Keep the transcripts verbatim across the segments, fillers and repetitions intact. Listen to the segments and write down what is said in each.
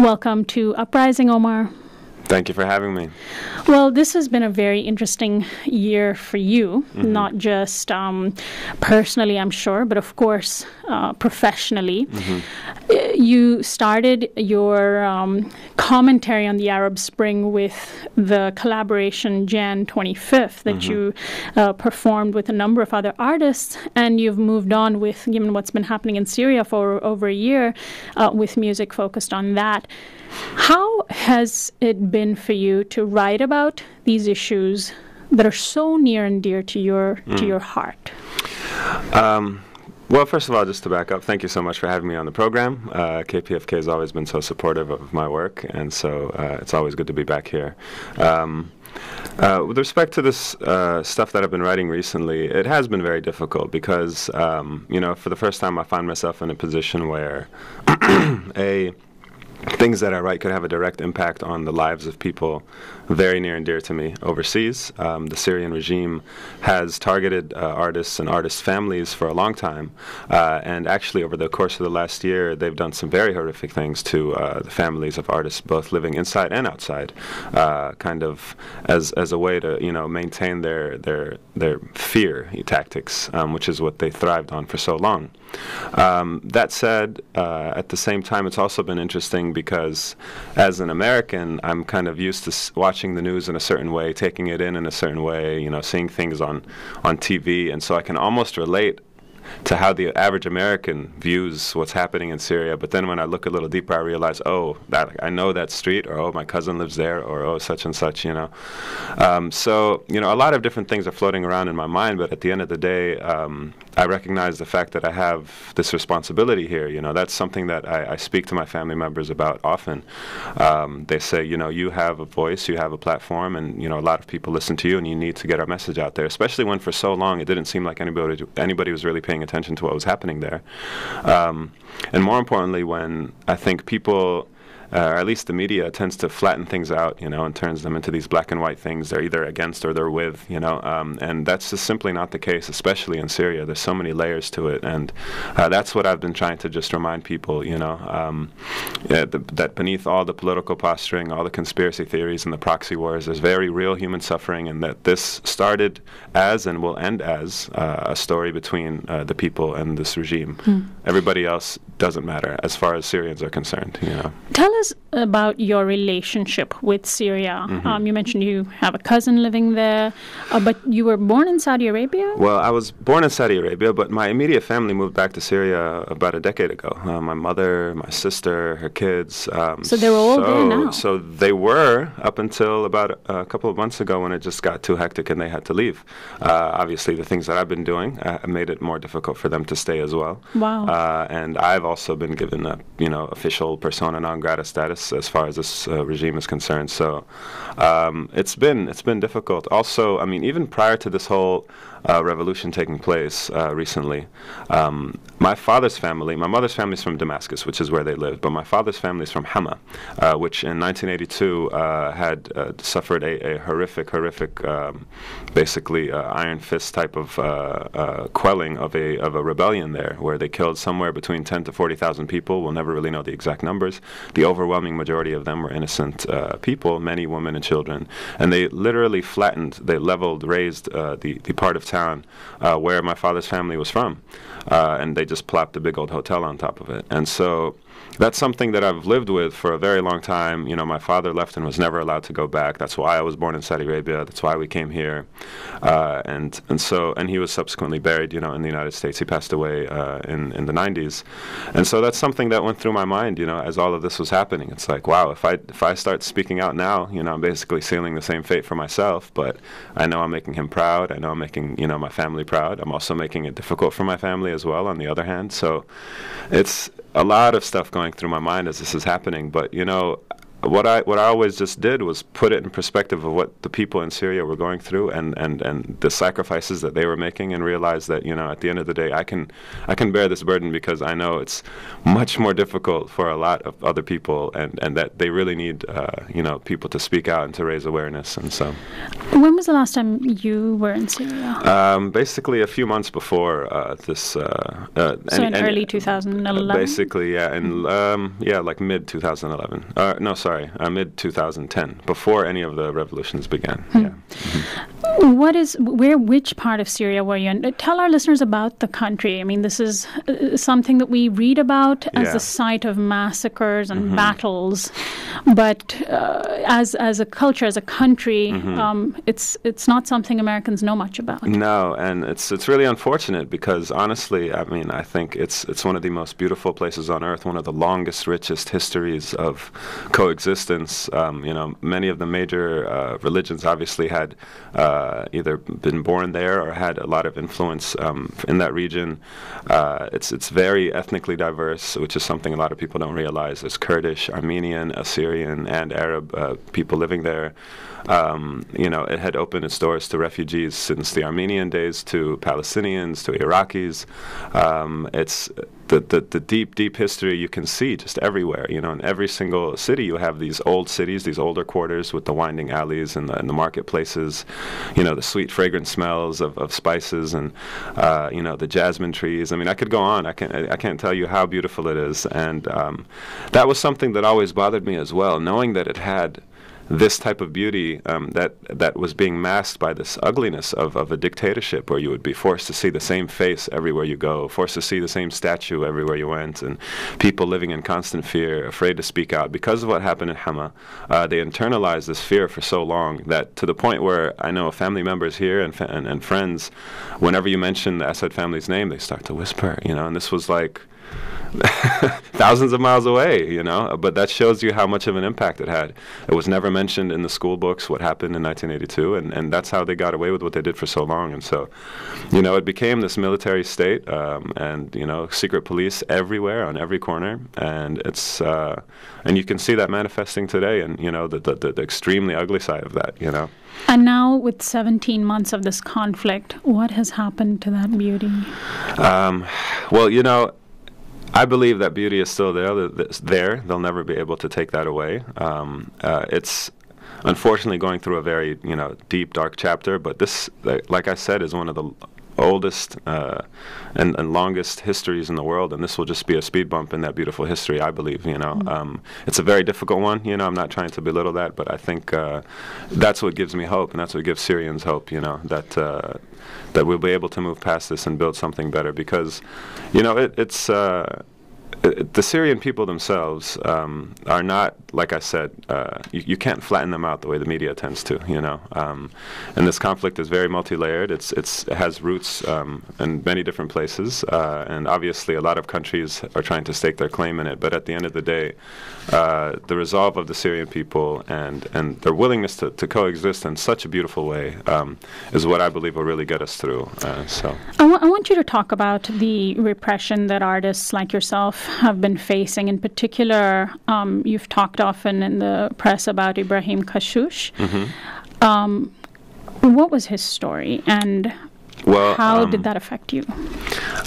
Welcome to Uprising, Omar. Thank you for having me. Well, this has been a very interesting year for you, mm-hmm. not just um, personally, I'm sure, but of course, uh, professionally. Mm-hmm. You started your um, commentary on the Arab Spring with the collaboration Jan twenty-fifth that mm-hmm. you uh, performed with a number of other artists, and you've moved on with, given what's been happening in Syria for over a year, uh, with music focused on that. How has it been for you to write about these issues that are so near and dear to your mm. to your heart? Um, well, first of all, just to back up, thank you so much for having me on the program. Uh, K P F K has always been so supportive of my work, and so uh, it's always good to be back here. Um, Uh, with respect to this uh, stuff that I've been writing recently, it has been very difficult because, um, you know, for the first time I find myself in a position where a things that I write could have a direct impact on the lives of people very near and dear to me overseas. Um, the Syrian regime has targeted uh, artists and artists' families for a long time, uh, and actually over the course of the last year they've done some very horrific things to uh, the families of artists both living inside and outside, uh, kind of as as a way to, you know, maintain their their their fear tactics, um, which is what they thrived on for so long. Um, that said, uh, at the same time it's also been interesting because as an American, I'm kind of used to s- watching the news in a certain way, taking it in in a certain way, you know, seeing things on, on T V, and so I can almost relate to how the average American views what's happening in Syria. But then when I look a little deeper, I realize, oh, that I know that street, or oh, my cousin lives there, or oh, such and such, you know. Um, so, you know, a lot of different things are floating around in my mind, but at the end of the day, um, I recognize the fact that I have this responsibility here, you know. That's something that I, I speak to my family members about often. Um, they say, you know, you have a voice, you have a platform, and, you know, a lot of people listen to you, and you need to get our message out there, especially when for so long it didn't seem like anybody anybody was really paying attention to what was happening there. Um, and more importantly, when I think people, uh, or at least the media, tends to flatten things out, you know, and turns them into these black and white things. They're either against or they're with, you know, um, and that's just simply not the case, especially in Syria. There's so many layers to it, and uh, that's what I've been trying to just remind people, you know, um, yeah, the, that beneath all the political posturing, all the conspiracy theories and the proxy wars, there's very real human suffering, and that this started as and will end as uh, a story between uh, the people and this regime. Mm. Everybody else doesn't matter as far as Syrians are concerned, you know. Tell us about your relationship with Syria. Mm-hmm. Um, you mentioned you have a cousin living there, uh, but you were born in Saudi Arabia? Well, I was born in Saudi Arabia, but my immediate family moved back to Syria about a decade ago. Uh, my mother, my sister, her kids. Um, so they were all so, there now? So they were up until about a, a couple of months ago when it just got too hectic and they had to leave. Uh, obviously, the things that I've been doing uh, made it more difficult for them to stay as well. Wow. Uh, and I've also been given a, you know, official persona non grata status as far as this uh, regime is concerned. So um, it's been it's been difficult. Also, I mean, even prior to this whole uh, revolution taking place uh, recently, um, my father's family, my mother's family is from Damascus, which is where they lived, but my father's family is from Hama, uh, which in nineteen eighty-two uh, had uh, suffered a, a horrific, horrific, um, basically uh, iron fist type of uh, uh, quelling of a of a rebellion there, where they killed somewhere between ten to forty thousand people. We'll never really know the exact numbers. The overwhelming majority of them were innocent uh, people, many women and children, and they literally flattened, they leveled, raised uh, the the part of town uh, where my father's family was from, uh, and they just plopped a big old hotel on top of it. And so that's something that I've lived with for a very long time. You know, my father left and was never allowed to go back. That's why I was born in Saudi Arabia. That's why we came here. Uh, and and so, and he was subsequently buried, you know, in the United States. He passed away uh, in, in the nineties. And so that's something that went through my mind, you know, as all of this was happening. It's like, wow, if I, if I start speaking out now, you know, I'm basically sealing the same fate for myself. But I know I'm making him proud. I know I'm making, you know, my family proud. I'm also making it difficult for my family as well, on the other hand. So it's a lot of stuff going through my mind as this is happening, but you know, what I what I always just did was put it in perspective of what the people in Syria were going through and, and, and the sacrifices that they were making, and realize that, you know, at the end of the day, I can I can bear this burden because I know it's much more difficult for a lot of other people, and, and that they really need uh, you know, people to speak out and to raise awareness. And so, when was the last time you were in Syria? Um, basically, a few months before uh, this. Uh, uh, so and, in and early two thousand eleven. Basically, yeah, and um, yeah, like mid two thousand eleven. Uh, no, sorry. Sorry, uh, mid two thousand ten, before any of the revolutions began. Hmm. Yeah. Mm-hmm. What is where? Which part of Syria were you in? Uh, tell our listeners about the country. I mean, this is uh, something that we read about as yeah. the site of massacres and mm-hmm. battles, but uh, as as a culture, as a country, mm-hmm. um, it's it's not something Americans know much about. No, and it's it's really unfortunate because honestly, I mean, I think it's it's one of the most beautiful places on earth, one of the longest, richest histories of coexistence. Existence, um, you know, many of the major uh, religions obviously had uh, either been born there or had a lot of influence um, in that region. Uh, it's it's very ethnically diverse, which is something a lot of people don't realize. There's Kurdish, Armenian, Assyrian, and Arab uh, people living there. Um, you know, it had opened its doors to refugees since the Armenian days, to Palestinians, to Iraqis. Um, it's The, the, the deep, deep history you can see just everywhere, you know, in every single city you have these old cities, these older quarters with the winding alleys and the, and the marketplaces, you know, the sweet fragrant smells of, of spices and, uh, you know, the jasmine trees. I mean, I could go on. I can't, I can't tell you how beautiful it is. And um, that was something that always bothered me as well, knowing that it had this type of beauty um, that that was being masked by this ugliness of, of a dictatorship, where you would be forced to see the same face everywhere you go, forced to see the same statue everywhere you went, and people living in constant fear, afraid to speak out. Because of what happened in Hama, uh, they internalized this fear for so long that to the point where I know family members here and, fa- and, and friends, whenever you mention the Assad family's name, they start to whisper, you know, and this was like, thousands of miles away, you know, but that shows you how much of an impact it had. It was never mentioned in the school books what happened in nineteen eighty-two, and, and that's how they got away with what they did for so long. And so, you know, it became this military state, um, and, you know, secret police everywhere on every corner, and it's, uh, and you can see that manifesting today, and, you know, the, the, the extremely ugly side of that, you know. And now, with seventeen months of this conflict, what has happened to that beauty? Um, well, you know, I believe that beauty is still there. There, they'll never be able to take that away. Um, uh, it's unfortunately going through a very, you know, deep, dark chapter. But this, like I said, is one of the oldest uh, and, and longest histories in the world, and this will just be a speed bump in that beautiful history, I believe, you know. Mm-hmm. Um, it's a very difficult one, you know, I'm not trying to belittle that, but I think uh, that's what gives me hope, and that's what gives Syrians hope, you know, that uh, that we'll be able to move past this and build something better, because, you know, it, it's... Uh, It, the Syrian people themselves um, are not, like I said, uh, you, you can't flatten them out the way the media tends to, you know. Um, and this conflict is very multi-layered. It's, it's, it has roots um, in many different places, uh, and obviously a lot of countries are trying to stake their claim in it. But at the end of the day, uh, the resolve of the Syrian people and, and their willingness to, to coexist in such a beautiful way um, is what I believe will really get us through. Uh, so I, w- I want you to talk about the repression that artists like yourself have been facing. In particular, um, you've talked often in the press about Ibrahim Qashoush. Mm-hmm. Um, what was his story, and well, how um, did that affect you?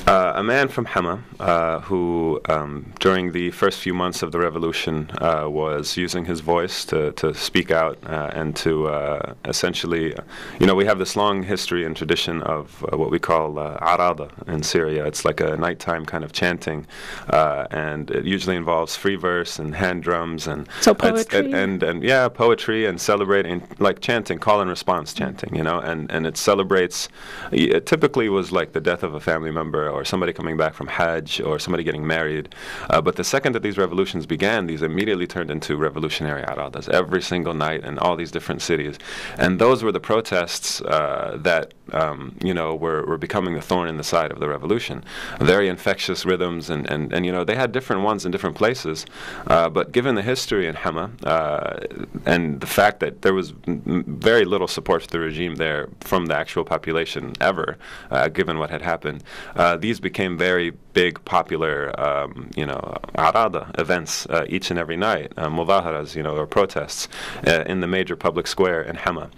Uh, a man from Hama uh, who, um, during the first few months of the revolution, uh, was using his voice to, to speak out uh, and to uh, essentially, you know, we have this long history and tradition of uh, what we call uh, arada in Syria. It's like a nighttime kind of chanting, uh, and it usually involves free verse and hand drums and so poetry and, and, and yeah, poetry and celebrating, like chanting, call and response chanting, you know, and, and it celebrates. It typically was like the death of a family member or somebody coming back from Hajj or somebody getting married. Uh, but the second that these revolutions began, these immediately turned into revolutionary aradas every single night in all these different cities. And those were the protests uh, that, um, you know, were, were becoming the thorn in the side of the revolution. Very infectious rhythms, and, and, and you know, they had different ones in different places. Uh, but given the history in Hama uh, and the fact that there was m- very little support for the regime there from the actual population ever, uh, given what had happened, uh, these became very big popular, um, you know, arada events uh, each and every night, uh, mudaharas, you know, or protests uh, in the major public square in Hama.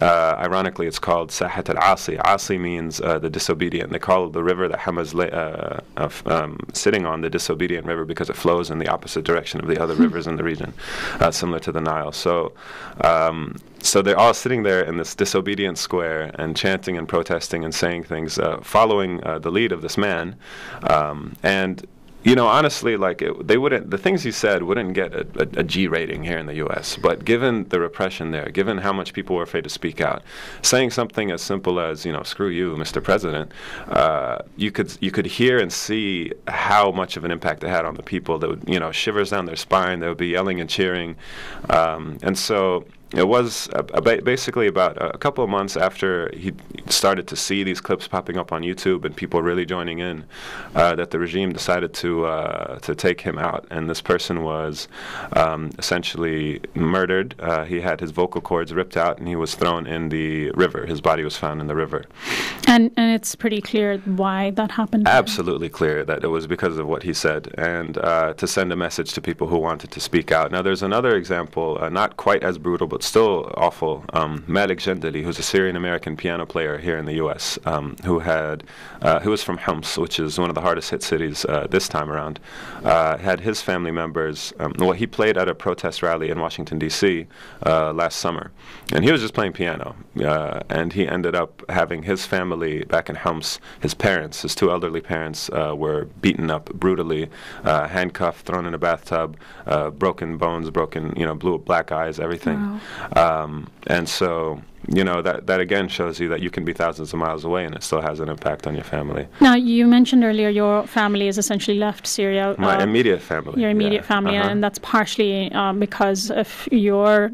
Uh, ironically, it's called Sahat al Asi. Asi means uh, the disobedient. They call the river that Hama's la- uh, uh, um, sitting on the disobedient river because it flows in the opposite direction of the other rivers in the region, uh, similar to the Nile. So. Um, So they're all sitting there in this disobedient square and chanting and protesting and saying things, uh, following uh, the lead of this man. Um, and, you know, honestly, like, it, they wouldn't, the things he said wouldn't get a, a, a G rating here in the U S. But given the repression there, given how much people were afraid to speak out, saying something as simple as, you know, screw you, Mister President, uh, you could you could hear and see how much of an impact it had on the people. That would, you know, shivers down their spine. They would be yelling and cheering. Um, and so... It was uh, ab- basically about a couple of months after he started to see these clips popping up on YouTube and people really joining in, uh, that the regime decided to uh, to take him out. And this person was um, essentially murdered. Uh, he had his vocal cords ripped out and he was thrown in the river. His body was found in the river. And and it's pretty clear why that happened. Absolutely clear that it was because of what he said, and uh, to send a message to people who wanted to speak out. Now there's another example, uh, not quite as brutal, but still awful. Um, Malik Jandali, who's a Syrian-American piano player here in the U S, um, who had, uh, who was from Homs, which is one of the hardest-hit cities uh, this time around, uh, had his family members. Um, well, he played at a protest rally in Washington D C uh, last summer, and he was just playing piano. Uh, and he ended up having his family back in Homs. His parents, his two elderly parents, uh, were beaten up brutally, uh, handcuffed, thrown in a bathtub, uh, broken bones, broken, you know, blue black eyes, everything. Wow. Um, and so, you know, that, that again shows you that you can be thousands of miles away and it still has an impact on your family. Now, you mentioned earlier your family has essentially left Syria. My uh, immediate family. Your immediate yeah. family, uh-huh. and that's partially um, because of your uh,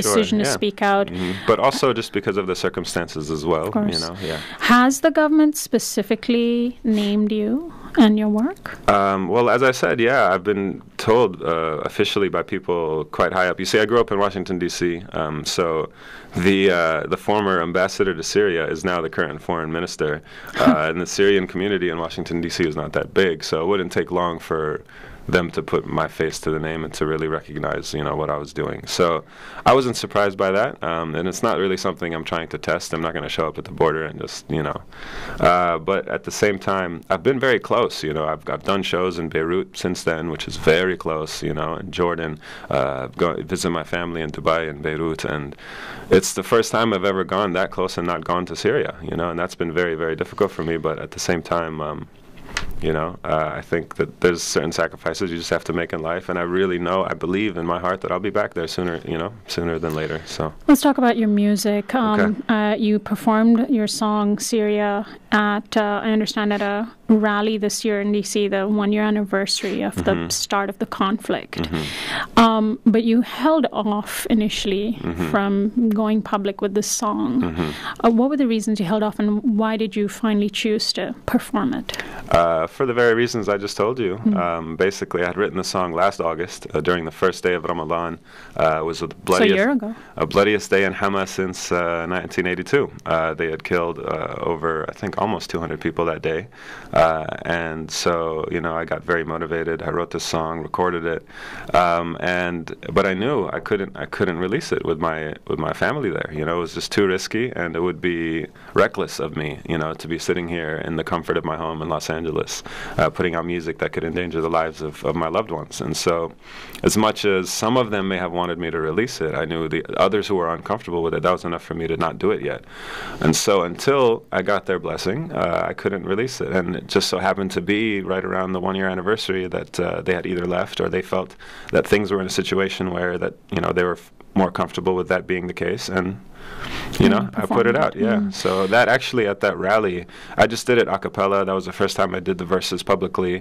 decision sure, yeah. to speak out. Mm-hmm. But also just because of the circumstances as well. Of course. You know, yeah. Has the government specifically named you and your work? Um, well, as I said, yeah, I've been told uh, officially by people quite high up. You see, I grew up in Washington, D C, um, so the uh, the former ambassador to Syria is now the current foreign minister, uh, and the Syrian community in Washington, D C is not that big, so it wouldn't take long for them to put my face to the name and to really recognize, you know, what I was doing. So I wasn't surprised by that, um, and it's not really something I'm trying to test. I'm not going to show up at the border and just, you know. Uh, but at the same time, I've been very close, you know. I've I've done shows in Beirut since then, which is very close, you know, in Jordan. Uh, I've gone visit my family in Dubai and Beirut, and it's the first time I've ever gone that close and not gone to Syria, you know, and that's been very, very difficult for me. But at the same time, um, you know, uh, I think that there's certain sacrifices you just have to make in life, and I really know, I believe in my heart that I'll be back there sooner, you know, sooner than later. So let's talk about your music. Um, okay. uh, you performed your song Syria at, uh, I understand, at a rally this year in D C, the one-year anniversary of mm-hmm. the start of the conflict. Mm-hmm. Um, but you held off initially mm-hmm. from going public with this song. Mm-hmm. Uh, what were the reasons you held off, and why did you finally choose to perform it? Uh, For the very reasons I just told you. Mm-hmm. Um, basically, I had written the song last August uh, during the first day of Ramadan. Uh, it was the bloodiest, so a year ago. A bloodiest day in Hama since uh, nineteen eighty-two. Uh, they had killed uh, over, I think, almost two hundred people that day. Uh, and so, you know, I got very motivated. I wrote this song, recorded it, um, and but I knew I couldn't. I couldn't release it with my with my family there. You know, it was just too risky, and it would be reckless of me, you know, to be sitting here in the comfort of my home in Los Angeles. Uh, putting out music that could endanger the lives of, of my loved ones. And so as much as some of them may have wanted me to release it, I knew the others who were uncomfortable with it, that was enough for me to not do it yet. And so until I got their blessing, uh, I couldn't release it. And it just so happened to be right around the one-year anniversary that uh, they had either left or they felt that things were in a situation where that, you know, they were f- more comfortable with that being the case. And you know, I put it out, yeah. Mm. So that actually at that rally, I just did it a cappella. That was the first time I did the verses publicly.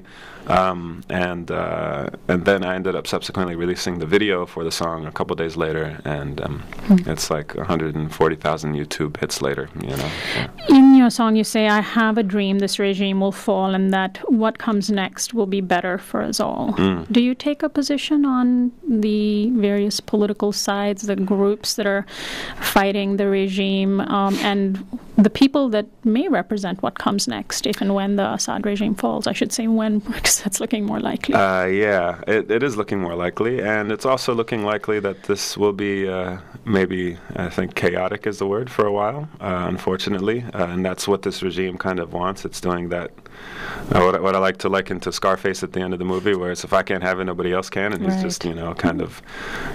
Um, and uh, and then I ended up subsequently releasing the video for the song a couple days later. And um, mm. it's like one hundred forty thousand YouTube hits later, you know. Yeah. In your song, you say, I have a dream this regime will fall and that what comes next will be better for us all. Mm. Do you take a position on the various political sides, the groups that are fighting the regime, um, and the people that may represent what comes next, if and when the Assad regime falls. I should say when, because that's looking more likely. Uh, yeah, it, it is looking more likely, and it's also looking likely that this will be uh, maybe, I think, chaotic is the word, for a while, uh, unfortunately, uh, and that's what this regime kind of wants. It's doing that, uh, what, what I like to liken to Scarface at the end of the movie, where it's, if I can't have it, nobody else can, and right. he's just, you know, kind of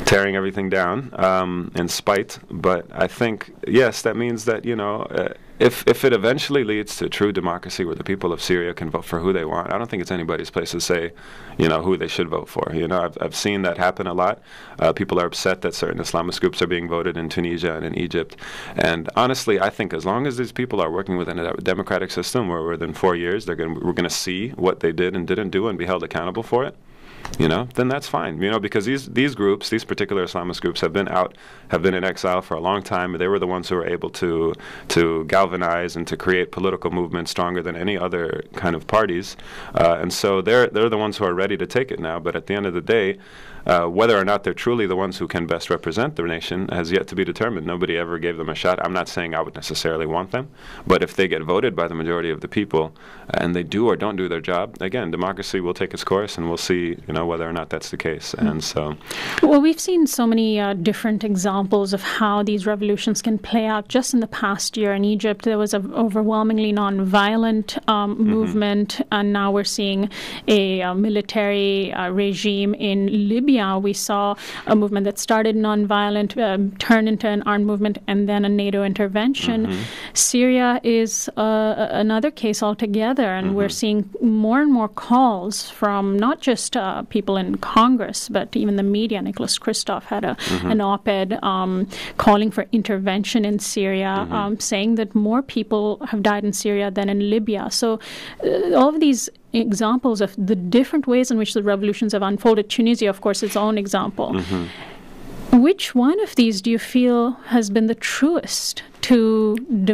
tearing everything down um, in spite. But I think, yes, that means that, you know, uh, If if it eventually leads to true democracy where the people of Syria can vote for who they want, I don't think it's anybody's place to say, you know, who they should vote for. You know, I've I've seen that happen a lot. Uh, people are upset that certain Islamist groups are being voted in Tunisia and in Egypt. And honestly, I think as long as these people are working within a democratic system where within four years they're going we're going to see what they did and didn't do and be held accountable for it, you know, then that's fine, you know, because these these groups, these particular Islamist groups have been out, have been in exile for a long time. They were the ones who were able to to galvanize and to create political movements stronger than any other kind of parties. Uh, and so they're, they're the ones who are ready to take it now. But at the end of the day, Uh, whether or not they're truly the ones who can best represent the nation has yet to be determined. Nobody ever gave them a shot. I'm not saying I would necessarily want them, but if they get voted by the majority of the people and they do or don't do their job, again, democracy will take its course, and we'll see, you know, whether or not that's the case. Mm. And so, well, we've seen so many uh, different examples of how these revolutions can play out. Just in the past year in Egypt, there was an overwhelmingly non-violent um, movement, mm-hmm. and now we're seeing a uh, military uh, regime in Libya. We saw a movement that started nonviolent, um, turned into an armed movement, and then a NATO intervention. Mm-hmm. Syria is uh, another case altogether, and mm-hmm. we're seeing more and more calls from not just uh, people in Congress, but even the media. Nicholas Kristof had a, mm-hmm. an op-ed um, calling for intervention in Syria, mm-hmm. um, saying that more people have died in Syria than in Libya. So uh, all of these examples of the different ways in which the revolutions have unfolded. Tunisia, of course, its own example. Mm-hmm. Which one of these do you feel has been the truest to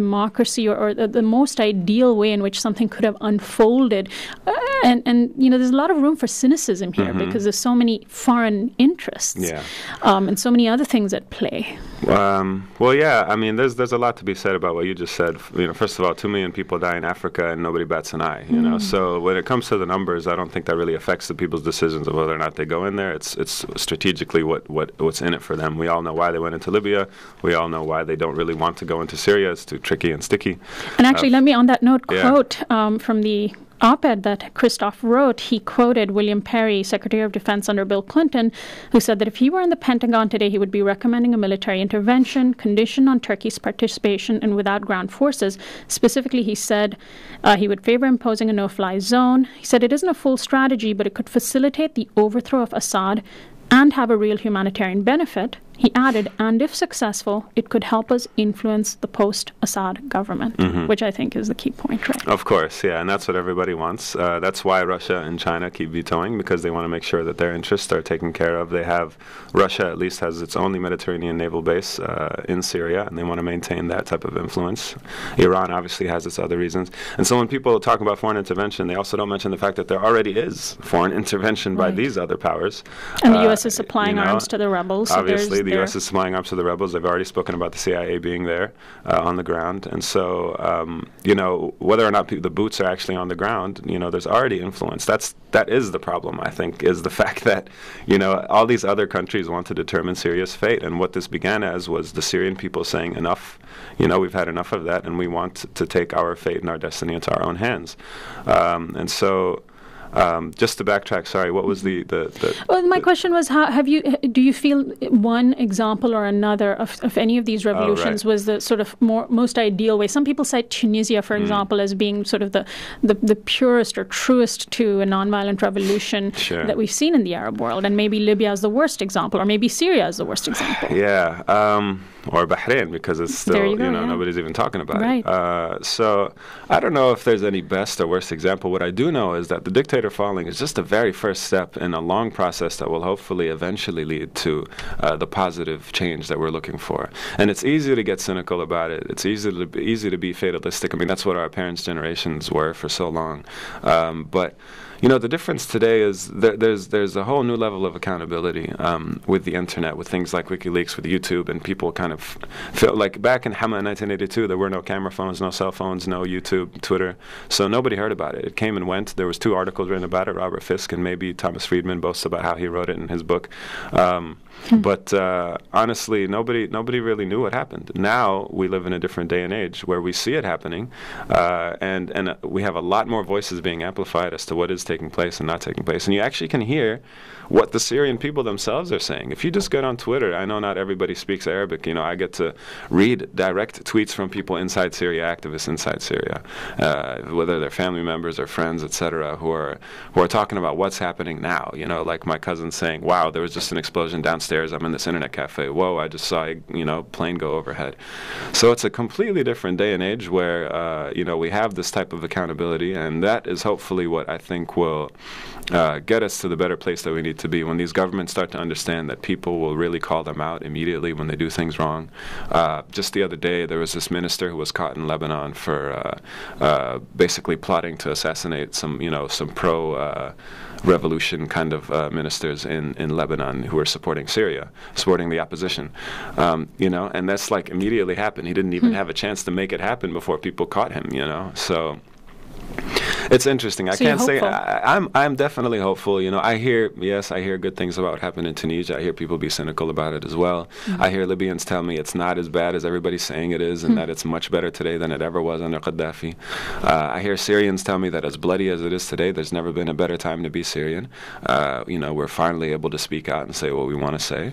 democracy, or, or the, the most ideal way in which something could have unfolded? Uh, and, and, you know, there's a lot of room for cynicism here, mm-hmm. because there's so many foreign interests, yeah. um, and so many other things at play. Um, well, yeah, I mean, there's there's a lot to be said about what you just said. You know, first of all, two million people die in Africa and nobody bats an eye, you mm. know. So when it comes to the numbers, I don't think that really affects the people's decisions of whether or not they go in there. It's it's strategically what, what what's in it for them. We all know why they went into Libya. We all know why they don't really want to go into Syria. It's too tricky and sticky. And actually, uh, let me on that note quote yeah. um, from the op-ed that Kristof wrote. He quoted William Perry, Secretary of Defense under Bill Clinton, who said that if he were in the Pentagon today, he would be recommending a military intervention conditioned on Turkey's participation and without ground forces. Specifically, he said uh, he would favor imposing a no-fly zone. He said it isn't a full strategy, but it could facilitate the overthrow of Assad and have a real humanitarian benefit. He added, and if successful, it could help us influence the post-Assad government, mm-hmm. which I think is the key point, right? Of course, yeah, and that's what everybody wants. Uh, that's why Russia and China keep vetoing, because they want to make sure that their interests are taken care of. They have, Russia at least has its only Mediterranean naval base uh, in Syria, and they want to maintain that type of influence. Iran obviously has its other reasons. And so when people talk about foreign intervention, they also don't mention the fact that there already is foreign intervention right. by these other powers. And uh, the U S is supplying you know, arms to the rebels. So obviously. The U S is supplying arms to the rebels. They've already spoken about the C I A being there uh, on the ground. And so, um, you know, whether or not pe- the boots are actually on the ground, you know, there's already influence. That's, that is the problem, I think, is the fact that, you know, all these other countries want to determine Syria's fate. And what this began as was the Syrian people saying, enough, you know, we've had enough of that, and we want to take our fate and our destiny into our own hands. Um, and so... Um, just to backtrack, sorry, what was the... the, the well, my the question was, how have you, do you feel one example or another of, of any of these revolutions oh, right. was the sort of more, most ideal way? Some people cite Tunisia, for mm. example, as being sort of the, the, the purest or truest to a nonviolent revolution sure. that we've seen in the Arab world, and maybe Libya is the worst example, or maybe Syria is the worst example. Yeah, um, or Bahrain, because it's still, there you, go, you know, yeah. nobody's even talking about right. it. Uh, so I don't know if there's any best or worst example. What I do know is that the dictator falling is just the very first step in a long process that will hopefully eventually lead to uh, the positive change that we're looking for. And it's easy to get cynical about it. It's easy to be, easy to be fatalistic. I mean, that's what our parents' generations were for so long. Um, but you know, the difference today is there, there's there's a whole new level of accountability um, with the internet, with things like WikiLeaks, with YouTube, and people kind of feel like back in Hama in nineteen eighty-two, there were no camera phones, no cell phones, no YouTube, Twitter, so nobody heard about it. It came and went. There was two articles written about it. Robert Fisk and maybe Thomas Friedman boasts about how he wrote it in his book. Um, But uh, honestly, nobody nobody really knew what happened. Now we live in a different day and age where we see it happening, uh, and and uh, we have a lot more voices being amplified as to what is taking place and not taking place. And you actually can hear what the Syrian people themselves are saying. If you just get on Twitter, I know not everybody speaks Arabic. You know, I get to read direct tweets from people inside Syria, activists inside Syria, uh, whether they're family members or friends, et cetera, who are who are talking about what's happening now. You know, like my cousin saying, "Wow, there was just an explosion downstairs. I'm in this internet cafe. Whoa, I just saw a, you know, plane go overhead." So it's a completely different day and age where uh, you know, we have this type of accountability, and that is hopefully what I think will uh, get us to the better place that we need to be when these governments start to understand that people will really call them out immediately when they do things wrong. Uh, just the other day, there was this minister who was caught in Lebanon for uh, uh, basically plotting to assassinate some, you know, some pro uh, revolution kind of uh, ministers in, in Lebanon who were supporting Syria, supporting the opposition, um, you know, and that's like immediately happened. He didn't even mm. have a chance to make it happen before people caught him, you know, so... It's interesting. So I can't say I, I'm. I'm definitely hopeful. You know, I hear yes, I hear good things about what happened in Tunisia. I hear people be cynical about it as well. Mm-hmm. I hear Libyans tell me it's not as bad as everybody's saying it is, and mm-hmm. that it's much better today than it ever was under Gaddafi. Uh, I hear Syrians tell me that as bloody as it is today, there's never been a better time to be Syrian. Uh, you know, we're finally able to speak out and say what we want to say,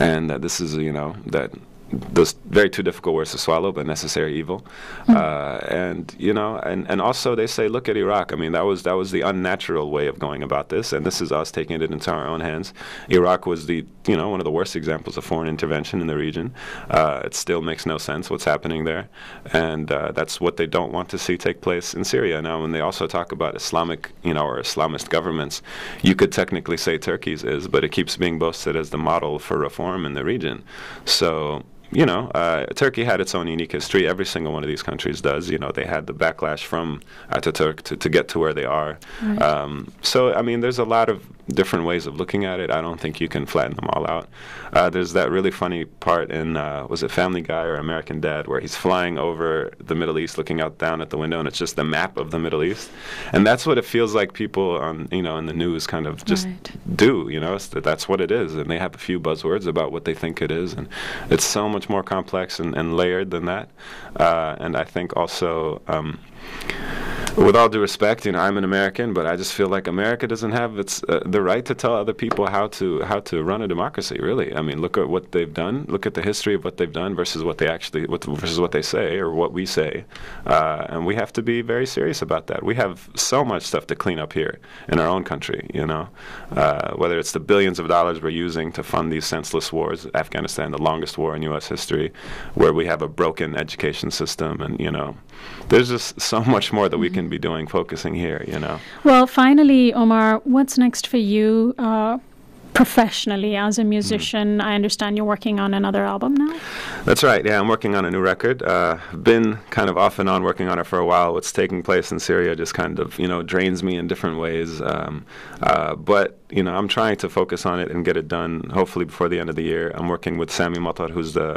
and that this is, you know, that. Those very two difficult words to swallow, but necessary evil. Mm-hmm. uh, and you know, and, and also they say, look at Iraq. I mean, that was that was the unnatural way of going about this, and this is us taking it into our own hands. Iraq was the you know one of the worst examples of foreign intervention in the region. Uh, it still makes no sense what's happening there, and uh, that's what they don't want to see take place in Syria. Now, when they also talk about Islamic, you know, or Islamist governments, you could technically say Turkey's is, but it keeps being boasted as the model for reform in the region. So. You know, uh, Turkey had its own unique history. Every single one of these countries does. You know, they had the backlash from Ataturk to, to get to where they are. Right. Um, so, I mean, there's a lot of different ways of looking at it. I don't think you can flatten them all out. Uh, there's that really funny part in, uh, was it Family Guy or American Dad, where he's flying over the Middle East, looking out down at the window, and it's just the map of the Middle East. And that's what it feels like people on, you know, in the news kind of just right. do, you know, it's th that's what it is. And they have a few buzzwords about what they think it is. And it's so much more complex and, and layered than that. Uh, and I think also, um, with all due respect, you know, I'm an American, but I just feel like America doesn't have its uh, the right to tell other people how to how to run a democracy. Really, I mean, look at what they've done. Look at the history of what they've done versus what they actually what, versus what they say or what we say. Uh, and we have to be very serious about that. We have so much stuff to clean up here in our own country. You know, uh, whether it's the billions of dollars we're using to fund these senseless wars, Afghanistan, the longest war in U S history, where we have a broken education system, and you know, there's just so much more that we can be doing, focusing here, you know. Well, finally, Omar, what's next for you uh, professionally as a musician? Mm. I understand you're working on another album now? That's right, yeah, I'm working on a new record. Uh, been kind of off and on working on it for a while. What's taking place in Syria just kind of, you know, drains me in different ways. Um, uh, but you know, I'm trying to focus on it and get it done, hopefully before the end of the year. I'm working with Sammy Matar, who's the,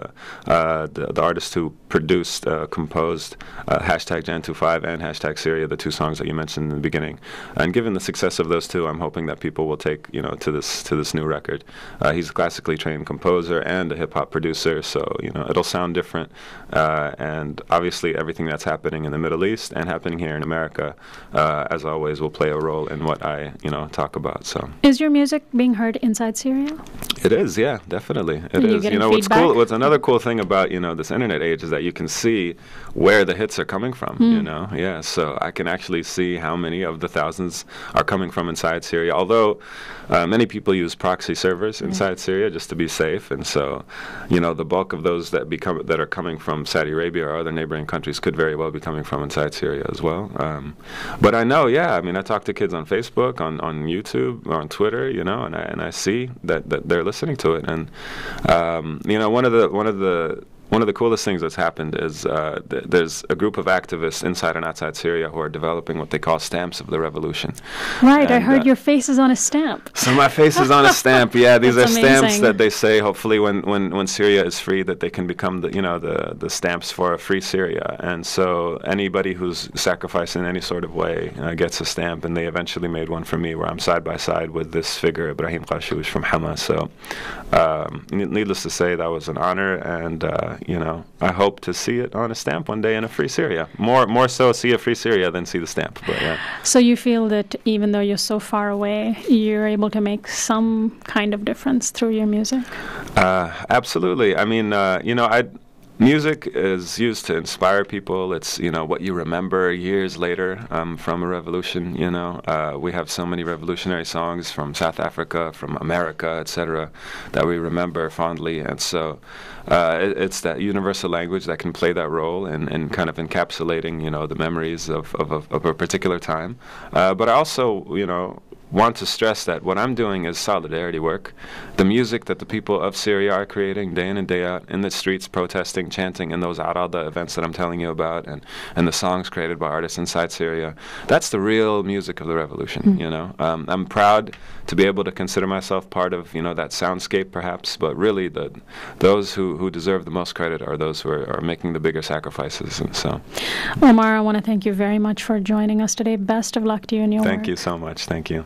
uh, the the artist who produced, uh, composed uh, hashtag Jan twenty-five and hashtag Syria, the two songs that you mentioned in the beginning. And given the success of those two, I'm hoping that people will take, you know, to this to this new record. Uh, he's a classically trained composer and a hip hop producer, so you know it'll sound different. Uh, and obviously, everything that's happening in the Middle East and happening here in America, uh, as always, will play a role in what I, you know, talk about. So. Is your music being heard inside Syria? It is, yeah, definitely. It is. You know, what's cool, what's another cool thing about, you know, this internet age is that you can see where the hits are coming from, mm. you know? Yeah, so I can actually see how many of the thousands are coming from inside Syria, although uh, many people use proxy servers inside yeah. Syria just to be safe, and so, you know, the bulk of those that become that are coming from Saudi Arabia or other neighboring countries could very well be coming from inside Syria as well. Um, but I know, yeah, I mean, I talk to kids on Facebook, on, on YouTube, on Twitter, you know, and I and I see that, that they're listening to it, and um, you know, one of the one of the one of the coolest things that's happened is uh, th there's a group of activists inside and outside Syria who are developing what they call stamps of the revolution. Right, and I heard uh, your face is on a stamp. So my face is on a stamp. Yeah, these that's are amazing. Stamps that they say hopefully when when when Syria is free that they can become the you know the the stamps for a free Syria. And so anybody who's sacrificed in any sort of way uh, gets a stamp, and they eventually made one for me where I'm side by side with this figure Ibrahim Qashoush from Hamas. So um, needless to say, that was an honor, and uh, you know, I hope to see it on a stamp one day in a free Syria. More, more so, see a free Syria than see the stamp. But yeah. So you feel that even though you're so far away, you're able to make some kind of difference through your music? Uh, absolutely. I mean, uh, you know, I. Music is used to inspire people. It's, you know, what you remember years later um, from a revolution, you know. Uh, we have so many revolutionary songs from South Africa, from America, et cetera, that we remember fondly. And so uh, it, it's that universal language that can play that role in, in kind of encapsulating, you know, the memories of, of, of, of a particular time. Uh, but also, you know, want to stress that what I'm doing is solidarity work. The music that the people of Syria are creating day in and day out in the streets, protesting, chanting in those arada events that I'm telling you about, and, and the songs created by artists inside Syria, that's the real music of the revolution, mm. you know. Um, I'm proud to be able to consider myself part of, you know, that soundscape perhaps, but really the those who, who deserve the most credit are those who are, are making the bigger sacrifices, and so. Omar, I want to thank you very much for joining us today. Best of luck to you in your work. Thank you so much. Thank you.